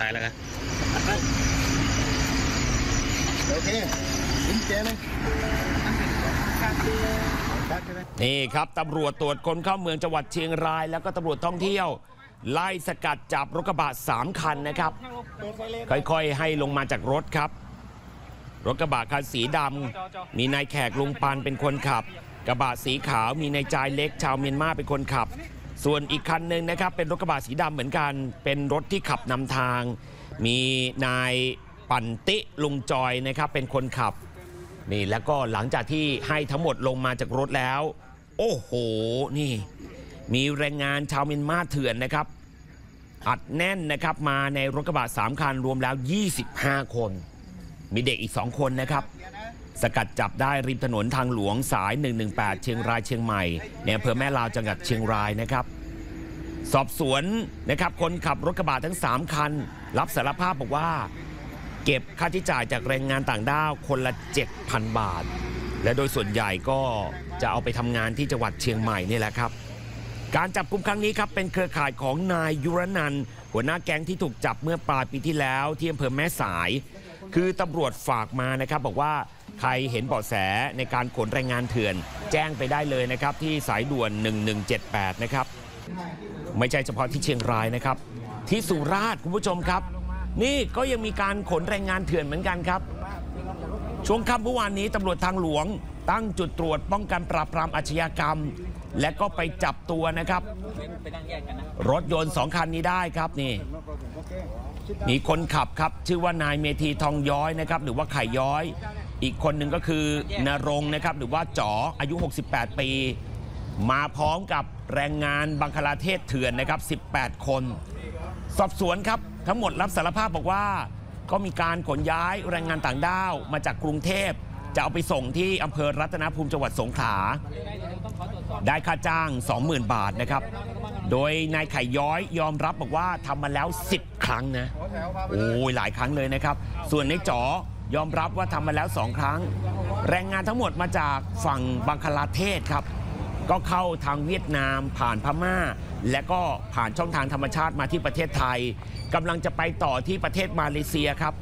ตายแล้วกันโอเคยิงเจเลยนี่ครับตำรวจตรวจคนเข้าเมืองจังหวัดเชียงรายแล้วก็ตำรวจท่องเที่ยวไล่สกัดจับรถกระบะ3คันนะครับค่อยๆให้ลงมาจากรถครับรถกระบะคันสีดำมีนายแขกลุงปานเป็นคนขับกระบะสีขาวมีนายจายเล็กชาวเมียนมาเป็นคนขับส่วนอีกคันหนึ่งนะครับเป็นรถกระบะสีดำเหมือนกันเป็นรถที่ขับนำทางมีนายปั่นติลุงจอยนะครับเป็นคนขับนี่แล้วก็หลังจากที่ให้ทั้งหมดลงมาจากรถแล้วโอ้โหนี่มีแรงงานชาวเมียนมาเถื่อนนะครับอัดแน่นนะครับมาในรถกระบะ3คันรวมแล้ว25คนมีเด็กอีก2คนนะครับสกัดจับได้ริมถนนทางหลวงสาย118เชียงรายเชียงใหม่ในอำเภอแม่ลาวจังหวัดเชียงรายนะครับสอบสวนนะครับคนขับรถกระบะทั้ง3คันรับสารภาพบอกว่าเก็บค่าใช้จ่ายจากแรงงานต่างด้าวคนละ 7,000 บาทและโดยส่วนใหญ่ก็จะเอาไปทำงานที่จังหวัดเชียงใหม่นี่แหละครับการจับกุมครั้งนี้ครับเป็นเครือข่ายของนายยุรนันท์หัวหน้าแก๊งที่ถูกจับเมื่อปลายปีที่แล้วที่อำเภอแม่สายคือตำรวจฝากมานะครับบอกว่าใครเห็นเบาะแสในการขนแรงงานเถื่อนแจ้งไปได้เลยนะครับที่สายด่วน1178นะครับไม่ใช่เฉพาะที่เชียงรายนะครับที่สุราษฎร์คุณผู้ชมครับนี่ก็ยังมีการขนแรงงานเถื่อนเหมือนกันครับช่วงค่ำเมื่อวานนี้ตำรวจทางหลวงตั้งจุดตรวจป้องกันปราบปรามอาชญากรรมและก็ไปจับตัวนะครับรถยนต์2คันนี้ได้ครับนี่มีคนขับครับชื่อว่านายเมธีทองย้อยนะครับหรือว่าไข่ย้อยอีกคนหนึ่งก็คือนรงนะครับหรือว่าจ๋ออายุ68ปีมาพร้อมกับแรงงานบังคลาเทศเถื่อนนะครับ18คนสอบสวนครับทั้งหมดรับสารภาพบอกว่าก็มีการขนย้ายแรงงานต่างด้าวมาจากกรุงเทพจะเอาไปส่งที่อำเภอรัตนภูมิจังหวัดสงขลาได้ค่าจ้าง 20,000 บาทนะครับโดยนายไข่ย้อยยอมรับบอกว่าทำมาแล้ว10ครั้งนะโอ้ยหลายครั้งเลยนะครับส่วนนายจ๋อยอมรับว่าทำมาแล้ว2ครั้งแรงงานทั้งหมดมาจากฝั่งบังคลาเทศครับก็เข้าทางเวียดนามผ่านพม่าและก็ผ่านช่องทางธรรมชาติมาที่ประเทศไทยกำลังจะไปต่อที่ประเทศมาเลเซียครับ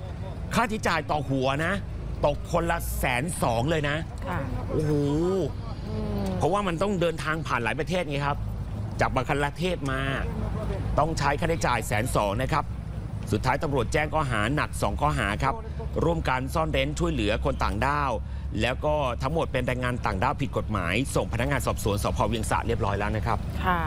ค่าใช้จ่ายต่อหัวนะตกคนละ120,000เลยนะโอ้โหเพราะว่ามันต้องเดินทางผ่านหลายประเทศไงครับจากบังคลาเทศมาต้องใช้ค่าใช้จ่าย120,000นะครับสุดท้ายตำรวจแจ้งข้อหาหนัก2ข้อหาครับร่วมกันซ่อนเร้นช่วยเหลือคนต่างด้าวแล้วก็ทั้งหมดเป็นแรงงานต่างด้าวผิดกฎหมายส่งพนักงานสอบสวนสภ.เวียงสะเรียบร้อยแล้วนะครับค่ะ